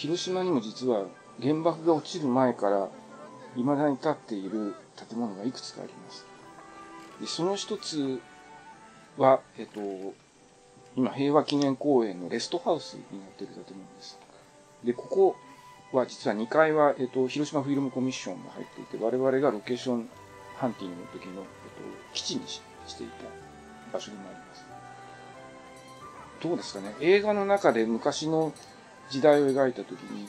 広島にも実は原爆が落ちる前から未だに建っている建物がいくつかあります。でその一つは、今、平和記念公園のレストハウスになっている建物です。で、ここは実は2階は、広島フィルムコミッションが入っていて、我々がロケーションハンティングの時の、基地にしていた場所になります。どうですかね。映画の中で昔の時代を描いた時に、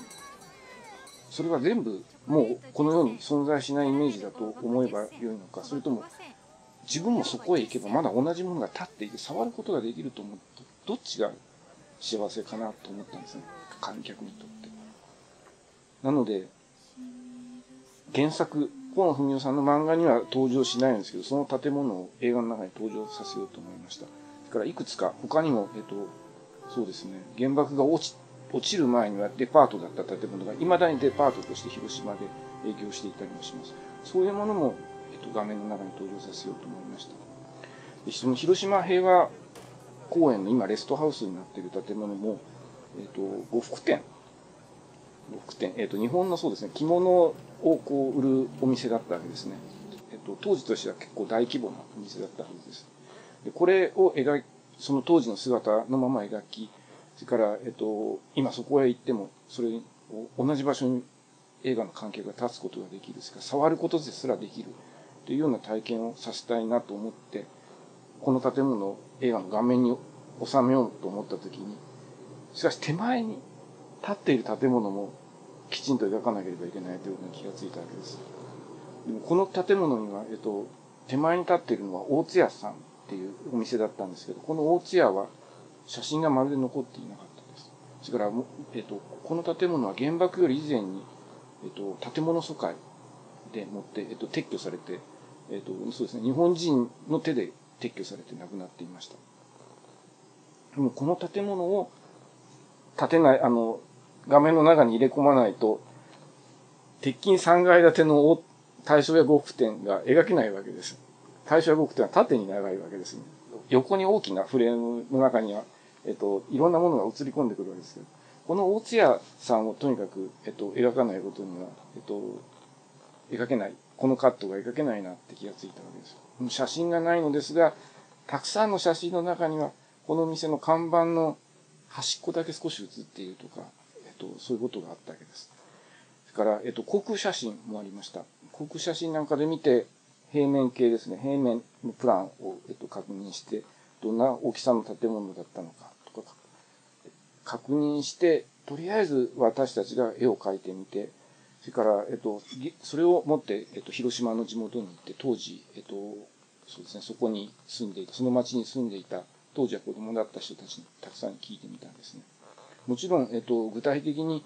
それは全部もうこの世に存在しないイメージだと思えばよいのか、それとも自分もそこへ行けばまだ同じものが立っていて触ることができると思うと、どっちが幸せかなと思ったんですね、観客にとって。なので、原作、河野文夫さんの漫画には登場しないんですけど、その建物を映画の中に登場させようと思いました。だからいくつか他にも、そうですね、原爆が落ちる前にはデパートだった建物が、いまだにデパートとして広島で営業していたりもします。そういうものも、画面の中に登場させようと思いました。でその広島平和公園の今、レストハウスになっている建物も、呉服店。呉服店。日本のそうですね、着物をこう売るお店だったわけですね。当時としては結構大規模なお店だったはずです。でこれをその当時の姿のまま描き、それから、今そこへ行っても、それを同じ場所に映画の観客が立つことができるですから、触ることですらできるというような体験をさせたいなと思って、この建物を映画の画面に収めようと思ったときに、しかし手前に立っている建物もきちんと描かなければいけないということに気がついたわけです。でもこの建物には、手前に立っているのは大津屋さんっていうお店だったんですけど、この大津屋は、写真がまるで残っていなかったです。それから、この建物は原爆より以前に、建物疎開でもって、撤去されて、そうですね、日本人の手で撤去されて亡くなっていました。でもこの建物を建てない、画面の中に入れ込まないと、鉄筋3階建ての大正や呉服店が描けないわけです。大正や呉服店は縦に長いわけですね。横に大きなフレームの中には、いろんなものが映り込んでくるわけですけど、この大津屋さんをとにかく、描かないことには、描けない。このカットが描けないなって気がついたわけです。写真がないのですが、たくさんの写真の中には、この店の看板の端っこだけ少し写っているとか、そういうことがあったわけです。それから、航空写真もありました。航空写真なんかで見て、平面系ですね。平面のプランを、確認して、どんな大きさの建物だったのかとか、確認して、とりあえず私たちが絵を描いてみて、それから、それを持って、広島の地元に行って、当時、そうですね、そこに住んでいた、その町に住んでいた、当時は子供だった人たちにたくさん聞いてみたんですね。もちろん、具体的に、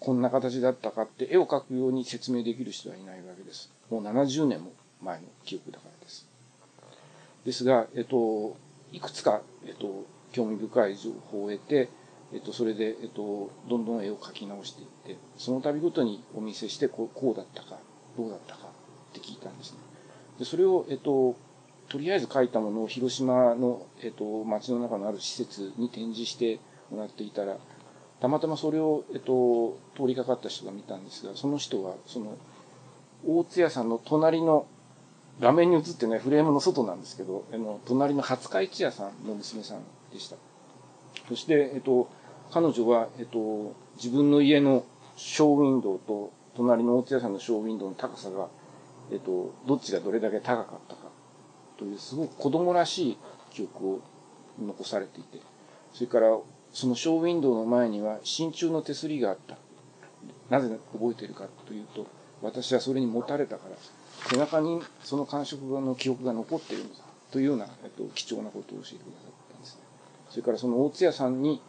こんな形だったかって絵を描くように説明できる人はいないわけです。もう70年も前の記憶だからです。ですが、いくつか、興味深い情報を得て、それで、どんどん絵を描き直していって、その度ごとにお見せして、こうだったか、どうだったかって聞いたんですね。でそれを、とりあえず描いたものを広島の、街の中のある施設に展示してもらっていたら、たまたまそれを、通りかかった人が見たんですが、その人は、その、大津屋さんの隣の、画面に映ってないフレームの外なんですけど、隣の廿日市屋さんの娘さんでした。そして、彼女は、自分の家のショーウィンドウと、隣の大津屋さんのショーウィンドウの高さが、どっちがどれだけ高かったか、という、すごく子供らしい記憶を残されていて、それから、そのショーウィンドウの前には真鍮の手すりがあった。なぜ覚えているかというと、私はそれにもたれたから、背中にその感触の記憶が残っているのだ。というような、貴重なことを教えてくださったんですね。それからその大津屋さんに、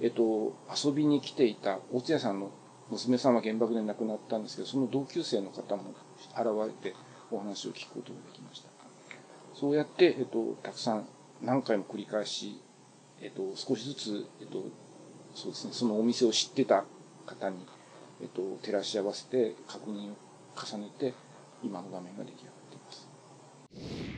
遊びに来ていた、大津屋さんの娘さんは原爆で亡くなったんですけど、その同級生の方も現れてお話を聞くことができました。そうやって、たくさん何回も繰り返し、少しずつ、そうですね、そのお店を知ってた方に、照らし合わせて確認を重ねて、今の画面が出来上がっています。